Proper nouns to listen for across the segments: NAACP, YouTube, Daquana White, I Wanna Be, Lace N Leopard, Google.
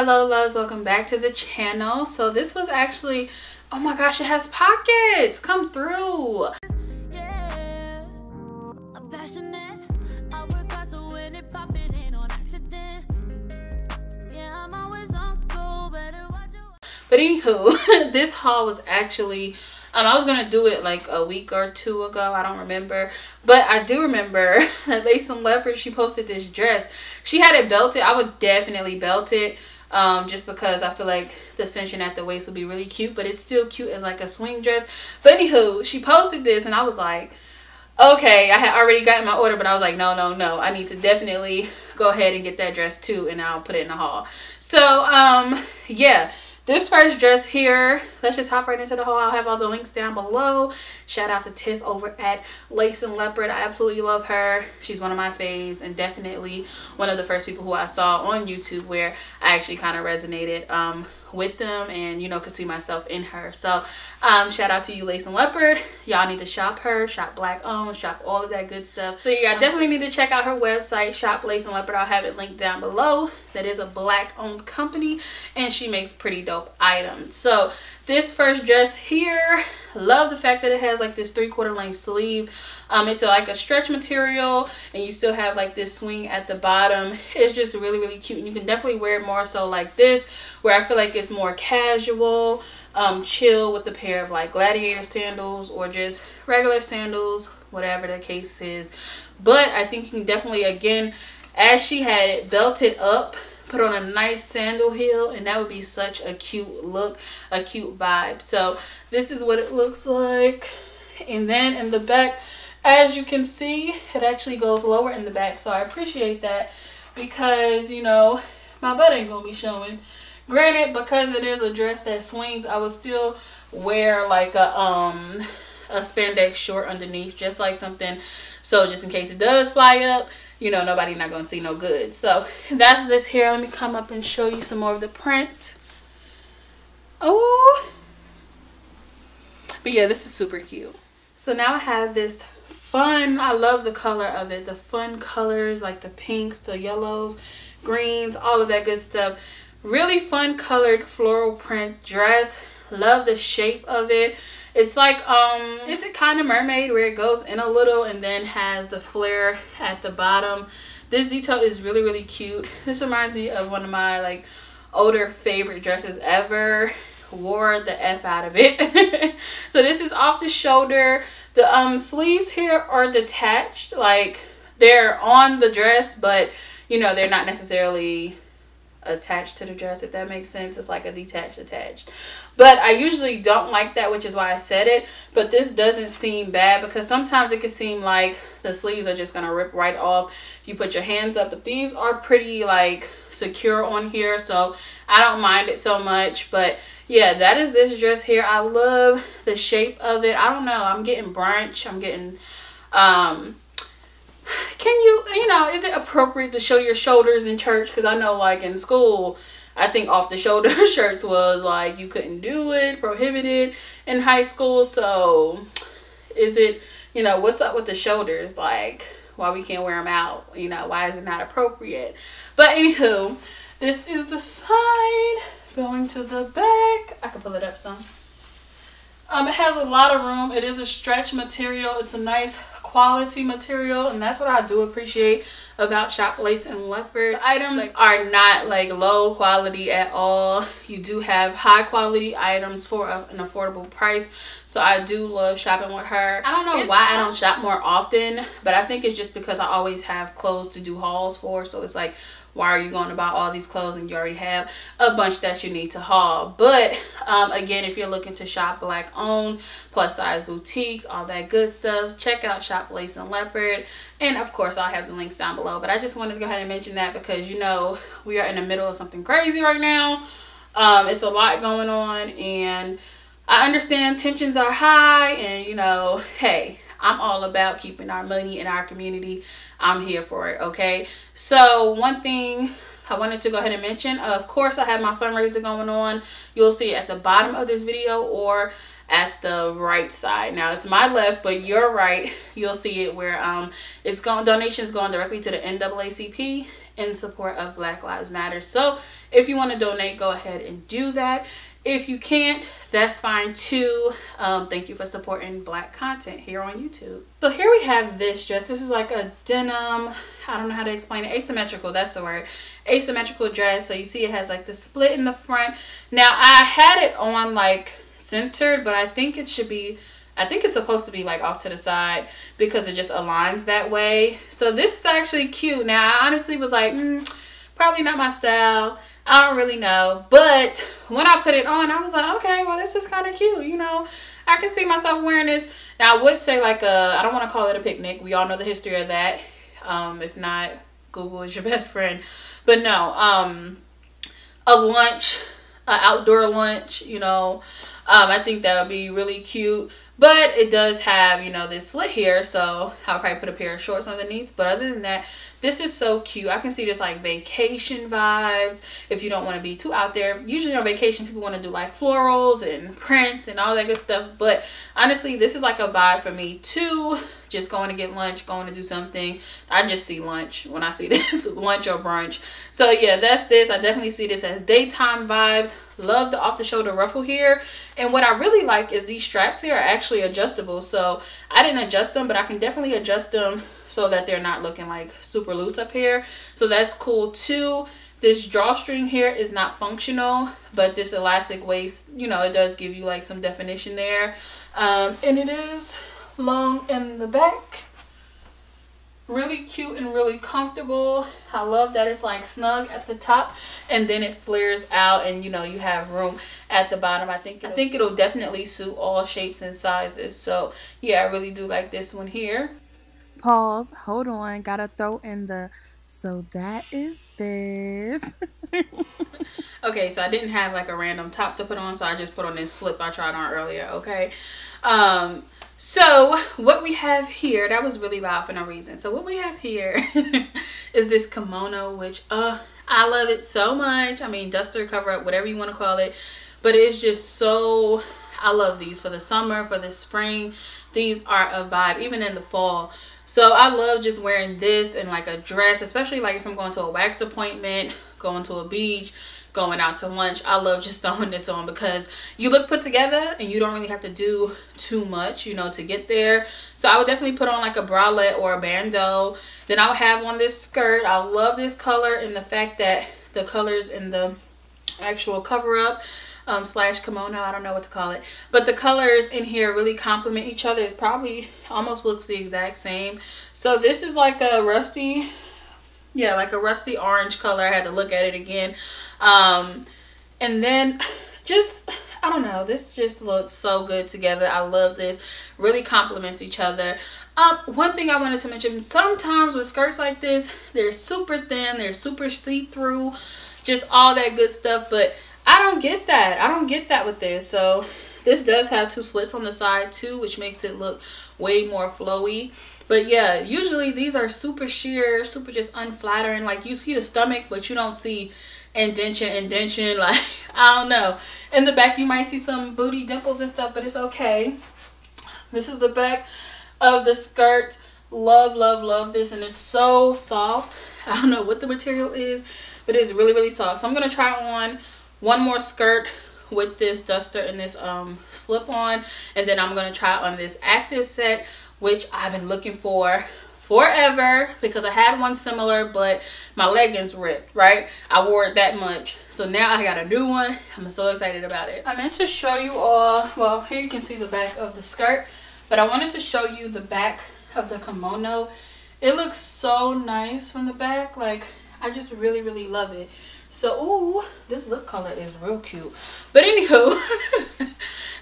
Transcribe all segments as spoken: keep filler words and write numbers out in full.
Hello loves, welcome back to the channel. So this was actually, oh my gosh, it has pockets. Come through. Yeah, I'm passionate. I work hard so when it pop it ain't on accident. Yeah, I'm always on go, better watch your... But anywho, this haul was actually, um, I was gonna do it like a week or two ago, I don't remember, but I do remember that Lace N Leopard, she posted this dress. She had it belted. I would definitely belt it. Um, just because I feel like the cinching at the waist would be really cute, but it's still cute as like a swing dress. But anywho, she posted this and I was like, okay, I had already gotten my order, but I was like, no, no, no, I need to definitely go ahead and get that dress too, and I'll put it in the haul. So um, yeah, this first dress here, let's just hop right into the haul. I'll have all the links down below. Shout out to Tiff over at Lace N Leopard. I absolutely love her. She's one of my faves and definitely one of the first people who I saw on YouTube where I actually kind of resonated um, with them and, you know, could see myself in her. So um, shout out to you, Lace N Leopard. Y'all need to shop her, shop black owned, shop all of that good stuff. So yeah, I definitely need to check out her website, shop Lace N Leopard. I'll have it linked down below. That is a black owned company and she makes pretty dope items. So this first dress here, love the fact that it has like this three quarter length sleeve. Um it's like a stretch material and you still have like this swing at the bottom. It's just really really cute, and you can definitely wear it more so like this, where I feel like it's more casual, um chill, with a pair of like gladiator sandals or just regular sandals, whatever the case is. But I think you can definitely, again, as she had it belted up, put on a nice sandal heel, and that would be such a cute look, a cute vibe. So this is what it looks like. And then in the back, as you can see, it actually goes lower in the back, so I appreciate that, because, you know, my butt ain't gonna be showing. Granted, because it is a dress that swings, I would still wear like a um a spandex short underneath, just like something, so just in case it does fly up, you know, nobody not gonna see no good. So that's this here. Let me come up and show you some more of the print. Oh, but yeah, this is super cute. So now I have this fun, I love the color of it, the fun colors, like the pinks, the yellows, greens, all of that good stuff. Really fun colored floral print dress. Love the shape of it. It's like, um, is it kind of mermaid, where it goes in a little and then has the flare at the bottom. This detail is really, really cute. This reminds me of one of my like older favorite dresses ever. Wore the F out of it. So this is off the shoulder. The um, sleeves here are detached. Like, they're on the dress, but, you know, they're not necessarily attached to the dress, if that makes sense. It's like a detached attached, but I usually don't like that, which is why I said it. But this doesn't seem bad, because sometimes it can seem like the sleeves are just gonna rip right off if you put your hands up, but these are pretty like secure on here, so I don't mind it so much. But yeah, that is this dress here. I love the shape of it. I don't know, I'm getting brunch, I'm getting um can you, you know, is it appropriate to show your shoulders in church? Because I know, like, in school, I think off the shoulder shirts was like, you couldn't do it, prohibited in high school. So is it, you know, what's up with the shoulders? Like, why we can't wear them out? You know, why is it not appropriate? But anywho, this is the side going to the back. I can pull it up some. Um, it has a lot of room. It is a stretch material. It's a nice quality material, and that's what I do appreciate about shop Lace N Leopard. The items are not like low quality at all. You do have high quality items for a, an affordable price. So I do love shopping with her. I don't know it's, why I don't shop more often, but I think it's just because I always have clothes to do hauls for. So it's like, why are you going to buy all these clothes and you already have a bunch that you need to haul? But um, again, if you're looking to shop black owned, plus size boutiques, all that good stuff, check out shop Lace N Leopard. And of course, I'll have the links down below. But I just wanted to go ahead and mention that, because, you know, we are in the middle of something crazy right now. Um, it's a lot going on, and I understand tensions are high, and, you know, hey, I'm all about keeping our money in our community. I'm here for it, okay? So one thing I wanted to go ahead and mention, of course, I have my fundraiser going on. You'll see it at the bottom of this video or at the right side. Now it's my left, but your right, you'll see it where um it's going donations going directly to the N double A C P in support of Black Lives Matter. So If you want to donate, go ahead and do that. If you can't, that's fine too. Um, thank you for supporting Black content here on YouTube. So here we have this dress. This is like a denim, I don't know how to explain it, asymmetrical, that's the word, asymmetrical dress. So you see it has like the split in the front. Now I had it on like centered, but I think it should be, I think it's supposed to be like off to the side because it just aligns that way. So this is actually cute. Now I honestly was like, mm, probably not my style, I don't really know, but when I put it on, I was like, okay, well, this is kind of cute, you know, I can see myself wearing this. Now I would say like a, I don't want to call it a picnic, we all know the history of that, um if not, Google is your best friend, but no, um a lunch, an outdoor lunch, you know, um I think that would be really cute. But it does have, you know, this slit here, so I'll probably put a pair of shorts underneath. But other than that, this is so cute. I can see this like vacation vibes if you don't want to be too out there. Usually on vacation, people want to do like florals and prints and all that good stuff. But honestly, this is like a vibe for me too. Just going to get lunch, going to do something. I just see lunch when I see this, lunch or brunch. So yeah, that's this. I definitely see this as daytime vibes. Love the off-the-shoulder ruffle here. And what I really like is these straps here are actually adjustable, so I didn't adjust them, but I can definitely adjust them so that they're not looking like super loose up here, so that's cool too. This drawstring here is not functional, but this elastic waist, you know, it does give you like some definition there, um and it is long in the back. Really cute and really comfortable. I love that it's like snug at the top and then it flares out, and you know, you have room at the bottom. I think I think it'll definitely suit all shapes and sizes. So yeah, I really do like this one here. Pause, hold on, gotta throw in the so that is this. Okay, so I didn't have like a random top to put on, so I just put on this slip I tried on earlier. Okay, um so what we have here, that was really loud for no reason. So what we have here is this kimono, which uh I love it so much. I mean, duster, cover up, whatever you want to call it, but it's just so, I love these for the summer, for the spring. These are a vibe, even in the fall. So I love just wearing this and like a dress, especially like if I'm going to a wax appointment, going to a beach, going out to lunch. I love just throwing this on because you look put together and you don't really have to do too much, you know, to get there. So I would definitely put on like a bralette or a bandeau. Then I would have on this skirt. I love this color and the fact that the colors in the actual cover up um, slash kimono, I don't know what to call it, but the colors in here really complement each other. It's probably almost looks the exact same. So this is like a rusty, yeah, like a rusty orange color. I had to look at it again. Um and then just, I don't know, this just looks so good together. I love this, really complements each other. Um one thing I wanted to mention, sometimes with skirts like this, they're super thin, they're super see-through, just all that good stuff, but I don't get that. I don't get that with this. So this does have two slits on the side too, which makes it look way more flowy. But yeah, usually these are super sheer, super just unflattering, like you see the stomach but you don't see indention indention like I don't know. In the back you might see some booty dimples and stuff, but it's okay. This is the back of the skirt. Love, love, love this, and it's so soft. I don't know what the material is, but it's really, really soft. So I'm gonna try on one more skirt with this duster and this um slip on, and then I'm gonna try on this active set, which I've been looking for forever because I had one similar, but my leggings ripped, right? I wore it that much. So now I got a new one. I'm so excited about it. I meant to show you all, well, here you can see the back of the skirt, but I wanted to show you the back of the kimono. It looks so nice from the back. Like, I just really, really love it. So, ooh, this lip color is real cute. But anywho,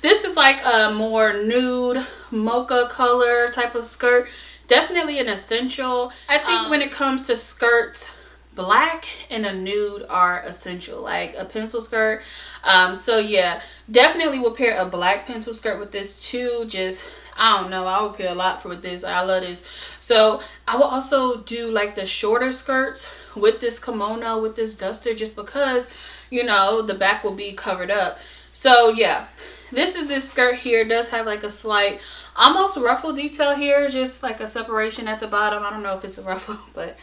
this is like a more nude mocha color type of skirt. Definitely an essential. I think um, when it comes to skirts, black and a nude are essential, like a pencil skirt. Um so yeah, definitely will pair a black pencil skirt with this too. Just, I don't know, I would pair a lot for with this. I love this. So I will also do like the shorter skirts with this kimono, with this duster, just because, you know, the back will be covered up. So yeah, this is this skirt here. It does have like a slight almost ruffle detail here, just like a separation at the bottom. I don't know if it's a ruffle, but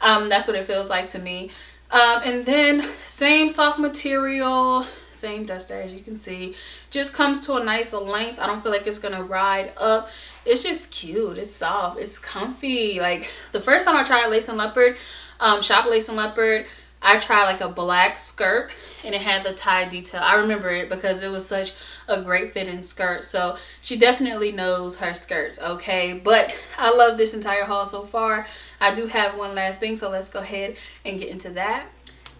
um that's what it feels like to me. Um, and then same soft material, same duster, as you can see, just comes to a nicer length. I don't feel like it's gonna ride up. It's just cute, it's soft, it's comfy. Like the first time I tried Lace N Leopard, um shop Lace N Leopard, I tried like a black skirt and it had the tie detail. I remember it because it was such a great fitting skirt. So she definitely knows her skirts, okay? But I love this entire haul so far. I do have one last thing, so let's go ahead and get into that.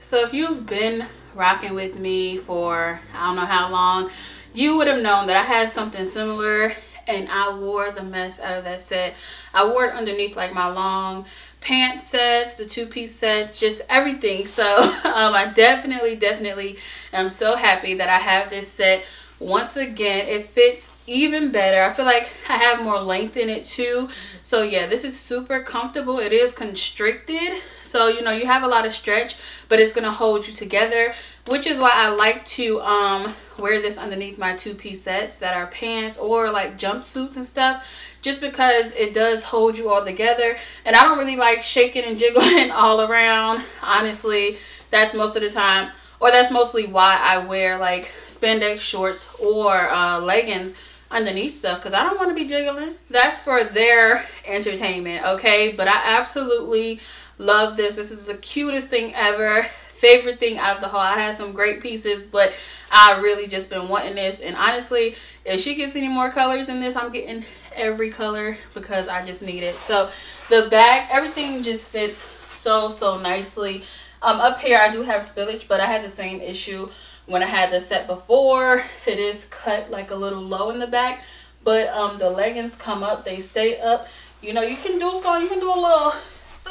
So if you've been rocking with me for I don't know how long, you would have known that I had something similar and I wore the mess out of that set. I wore it underneath like my long pant sets, the two-piece sets, just everything. So um, I definitely definitely am so happy that I have this set once again. It fits even better. I feel like I have more length in it too. So yeah, this is super comfortable. It is constricted, so you know you have a lot of stretch, but it's gonna hold you together, which is why I like to um wear this underneath my two-piece sets that are pants or like jumpsuits and stuff, just because it does hold you all together. And I don't really like shaking and jiggling all around, honestly. That's most of the time, or that's mostly why I wear like spandex shorts or uh leggings underneath stuff, because I don't want to be jiggling. That's for their entertainment, okay? But I absolutely love this. This is the cutest thing ever, favorite thing out of the haul. I had some great pieces, but I really just been wanting this. And honestly, if she gets any more colors in this, I'm getting every color because I just need it. So the bag, everything just fits so so nicely. Um up here I do have spillage, but I had the same issue when I had the set before. It is cut like a little low in the back, but um the leggings come up, they stay up. You know, you can do so, you can do a little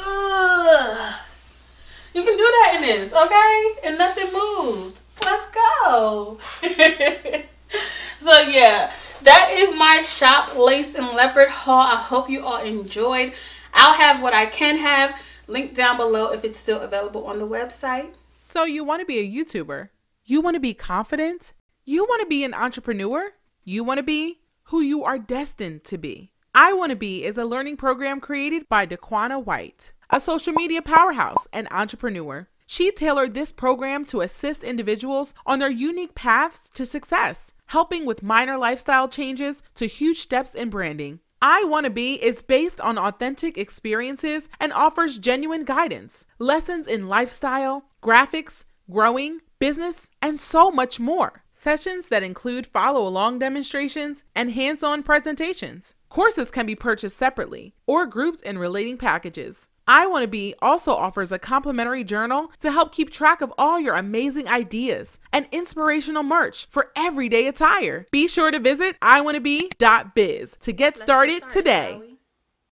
uh, you can do that in this, okay? And nothing moved. Let's go. So yeah, that is my shop Lace N Leopard haul. I hope you all enjoyed. I'll have what I can have linked down below if it's still available on the website. So you want to be a YouTuber? You want to be confident? You want to be an entrepreneur? You want to be who you are destined to be? I Wanna Be is a learning program created by Daquana White, a social media powerhouse and entrepreneur. She tailored this program to assist individuals on their unique paths to success, helping with minor lifestyle changes to huge steps in branding. I Wanna Be is based on authentic experiences and offers genuine guidance, lessons in lifestyle, graphics, growing, business, and so much more. Sessions that include follow-along demonstrations and hands-on presentations. Courses can be purchased separately or grouped in relating packages. I Wanna Be also offers a complimentary journal to help keep track of all your amazing ideas and inspirational merch for everyday attire. Be sure to visit i wanna be dot biz to get started today.